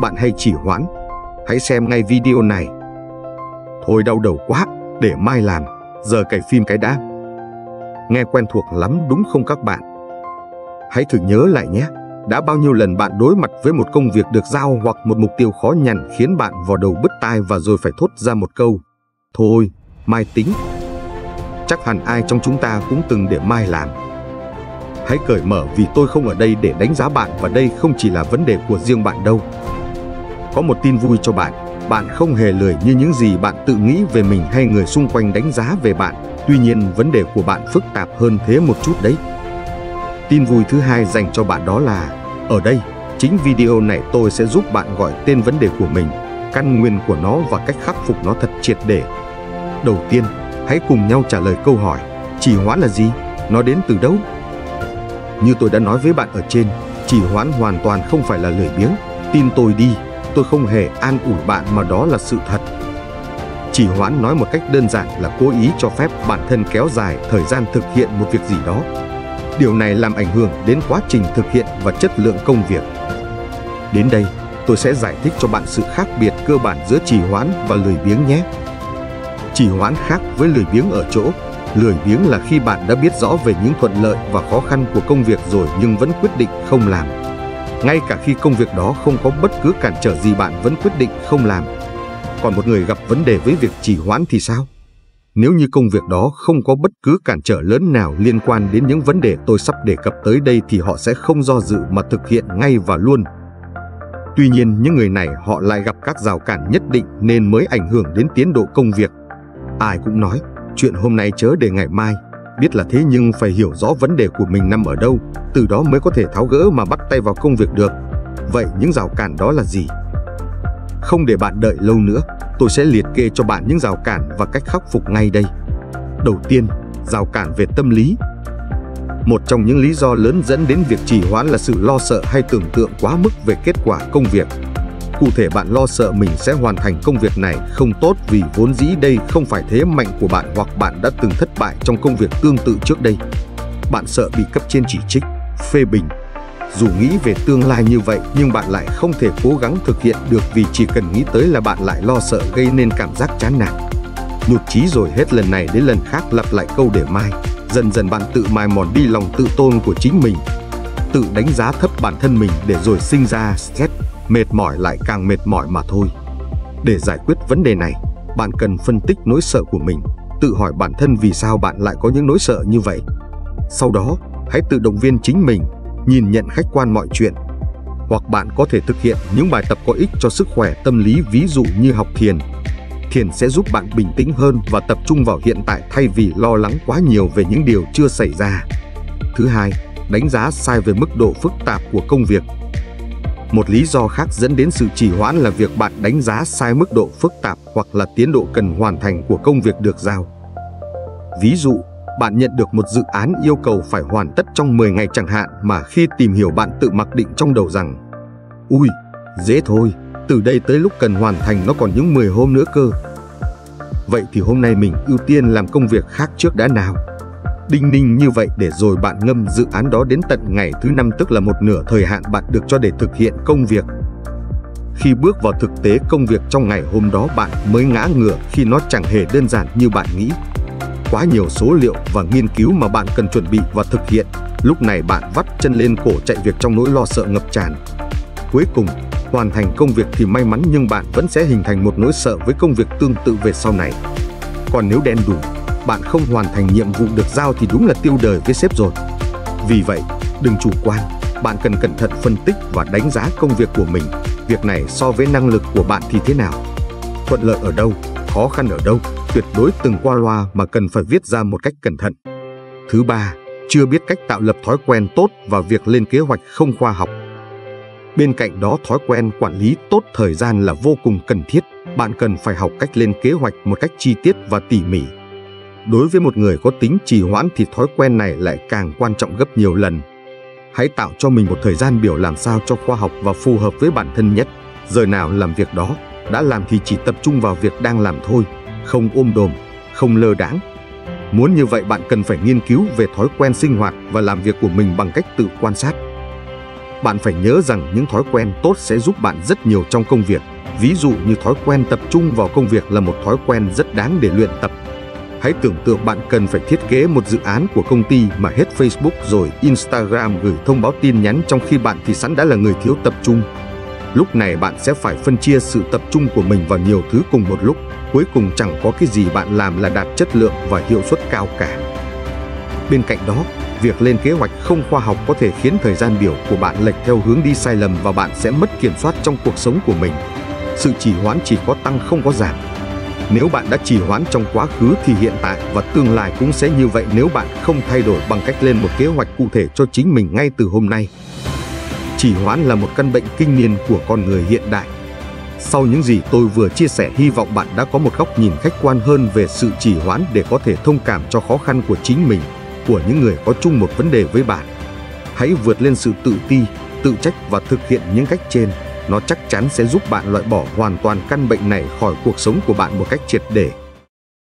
bạn hãy trì hoãn, hãy xem ngay video này. Thôi đau đầu quá, để mai làm, giờ cày phim cái đã. Nghe quen thuộc lắm đúng không các bạn? Hãy thử nhớ lại nhé, đã bao nhiêu lần bạn đối mặt với một công việc được giao hoặc một mục tiêu khó nhằn khiến bạn vò đầu bứt tai và rồi phải thốt ra một câu: thôi, mai tính. Chắc hẳn ai trong chúng ta cũng từng để mai làm. Hãy cởi mở vì tôi không ở đây để đánh giá bạn và đây không chỉ là vấn đề của riêng bạn đâu. Có một tin vui cho bạn, bạn không hề lười như những gì bạn tự nghĩ về mình hay người xung quanh đánh giá về bạn. Tuy nhiên vấn đề của bạn phức tạp hơn thế một chút đấy. Tin vui thứ hai dành cho bạn đó là, ở đây, chính video này tôi sẽ giúp bạn gọi tên vấn đề của mình, căn nguyên của nó và cách khắc phục nó thật triệt để. Đầu tiên, hãy cùng nhau trả lời câu hỏi, trì hoãn là gì? Nó đến từ đâu? Như tôi đã nói với bạn ở trên, trì hoãn hoàn toàn không phải là lười biếng. Tin tôi đi, tôi không hề an ủi bạn mà đó là sự thật. Trì hoãn nói một cách đơn giản là cố ý cho phép bản thân kéo dài thời gian thực hiện một việc gì đó. Điều này làm ảnh hưởng đến quá trình thực hiện và chất lượng công việc. Đến đây, tôi sẽ giải thích cho bạn sự khác biệt cơ bản giữa trì hoãn và lười biếng nhé. Trì hoãn khác với lười biếng ở chỗ, lười biếng là khi bạn đã biết rõ về những thuận lợi và khó khăn của công việc rồi nhưng vẫn quyết định không làm. Ngay cả khi công việc đó không có bất cứ cản trở gì bạn vẫn quyết định không làm. Còn một người gặp vấn đề với việc trì hoãn thì sao? Nếu như công việc đó không có bất cứ cản trở lớn nào liên quan đến những vấn đề tôi sắp đề cập tới đây thì họ sẽ không do dự mà thực hiện ngay và luôn. Tuy nhiên những người này họ lại gặp các rào cản nhất định nên mới ảnh hưởng đến tiến độ công việc. Ai cũng nói, chuyện hôm nay chớ để ngày mai, biết là thế nhưng phải hiểu rõ vấn đề của mình nằm ở đâu, từ đó mới có thể tháo gỡ mà bắt tay vào công việc được. Vậy những rào cản đó là gì? Không để bạn đợi lâu nữa, tôi sẽ liệt kê cho bạn những rào cản và cách khắc phục ngay đây. Đầu tiên, rào cản về tâm lý. Một trong những lý do lớn dẫn đến việc trì hoãn là sự lo sợ hay tưởng tượng quá mức về kết quả công việc. Cụ thể bạn lo sợ mình sẽ hoàn thành công việc này không tốt vì vốn dĩ đây không phải thế mạnh của bạn hoặc bạn đã từng thất bại trong công việc tương tự trước đây. Bạn sợ bị cấp trên chỉ trích, phê bình. Dù nghĩ về tương lai như vậy nhưng bạn lại không thể cố gắng thực hiện được vì chỉ cần nghĩ tới là bạn lại lo sợ gây nên cảm giác chán nản. Nhụt chí rồi hết lần này đến lần khác lặp lại câu để mai, dần dần bạn tự mài mòn đi lòng tự tôn của chính mình. Tự đánh giá thấp bản thân mình để rồi sinh ra stress, mệt mỏi lại càng mệt mỏi mà thôi. Để giải quyết vấn đề này, bạn cần phân tích nỗi sợ của mình, tự hỏi bản thân vì sao bạn lại có những nỗi sợ như vậy. Sau đó, hãy tự động viên chính mình, nhìn nhận khách quan mọi chuyện. Hoặc bạn có thể thực hiện những bài tập có ích cho sức khỏe tâm lý ví dụ như học thiền. Thiền sẽ giúp bạn bình tĩnh hơn và tập trung vào hiện tại thay vì lo lắng quá nhiều về những điều chưa xảy ra. Thứ hai, đánh giá sai về mức độ phức tạp của công việc. Một lý do khác dẫn đến sự trì hoãn là việc bạn đánh giá sai mức độ phức tạp hoặc là tiến độ cần hoàn thành của công việc được giao. Ví dụ, bạn nhận được một dự án yêu cầu phải hoàn tất trong 10 ngày chẳng hạn mà khi tìm hiểu bạn tự mặc định trong đầu rằng ui, dễ thôi, từ đây tới lúc cần hoàn thành nó còn những 10 hôm nữa cơ. Vậy thì hôm nay mình ưu tiên làm công việc khác trước đã nào. Đinh ninh như vậy để rồi bạn ngâm dự án đó đến tận ngày thứ 5 tức là một nửa thời hạn bạn được cho để thực hiện công việc. Khi bước vào thực tế công việc trong ngày hôm đó bạn mới ngã ngửa khi nó chẳng hề đơn giản như bạn nghĩ. Quá nhiều số liệu và nghiên cứu mà bạn cần chuẩn bị và thực hiện, lúc này bạn vắt chân lên cổ chạy việc trong nỗi lo sợ ngập tràn. Cuối cùng, hoàn thành công việc thì may mắn nhưng bạn vẫn sẽ hình thành một nỗi sợ với công việc tương tự về sau này. Còn nếu đen đủi, bạn không hoàn thành nhiệm vụ được giao thì đúng là tiêu đời với sếp rồi. Vì vậy, đừng chủ quan, bạn cần cẩn thận phân tích và đánh giá công việc của mình, việc này so với năng lực của bạn thì thế nào. Thuận lợi ở đâu, khó khăn ở đâu, tuyệt đối từng qua loa mà cần phải viết ra một cách cẩn thận. Thứ ba, chưa biết cách tạo lập thói quen tốt và việc lên kế hoạch không khoa học. Bên cạnh đó thói quen quản lý tốt thời gian là vô cùng cần thiết, bạn cần phải học cách lên kế hoạch một cách chi tiết và tỉ mỉ. Đối với một người có tính trì hoãn thì thói quen này lại càng quan trọng gấp nhiều lần. Hãy tạo cho mình một thời gian biểu làm sao cho khoa học và phù hợp với bản thân nhất. Giờ nào làm việc đó, đã làm thì chỉ tập trung vào việc đang làm thôi, không ôm đồm, không lơ đãng. Muốn như vậy bạn cần phải nghiên cứu về thói quen sinh hoạt và làm việc của mình bằng cách tự quan sát. Bạn phải nhớ rằng những thói quen tốt sẽ giúp bạn rất nhiều trong công việc. Ví dụ như thói quen tập trung vào công việc là một thói quen rất đáng để luyện tập. Hãy tưởng tượng bạn cần phải thiết kế một dự án của công ty mà hết Facebook rồi Instagram gửi thông báo tin nhắn, trong khi bạn thì sẵn đã là người thiếu tập trung. Lúc này bạn sẽ phải phân chia sự tập trung của mình vào nhiều thứ cùng một lúc. Cuối cùng chẳng có cái gì bạn làm là đạt chất lượng và hiệu suất cao cả. Bên cạnh đó, việc lên kế hoạch không khoa học có thể khiến thời gian biểu của bạn lệch theo hướng đi sai lầm và bạn sẽ mất kiểm soát trong cuộc sống của mình. Sự trì hoãn chỉ có tăng không có giảm. Nếu bạn đã trì hoãn trong quá khứ thì hiện tại và tương lai cũng sẽ như vậy nếu bạn không thay đổi bằng cách lên một kế hoạch cụ thể cho chính mình ngay từ hôm nay. Trì hoãn là một căn bệnh kinh niên của con người hiện đại. Sau những gì tôi vừa chia sẻ, hy vọng bạn đã có một góc nhìn khách quan hơn về sự trì hoãn để có thể thông cảm cho khó khăn của chính mình, của những người có chung một vấn đề với bạn. Hãy vượt lên sự tự ti, tự trách và thực hiện những cách trên. Nó chắc chắn sẽ giúp bạn loại bỏ hoàn toàn căn bệnh này khỏi cuộc sống của bạn một cách triệt để.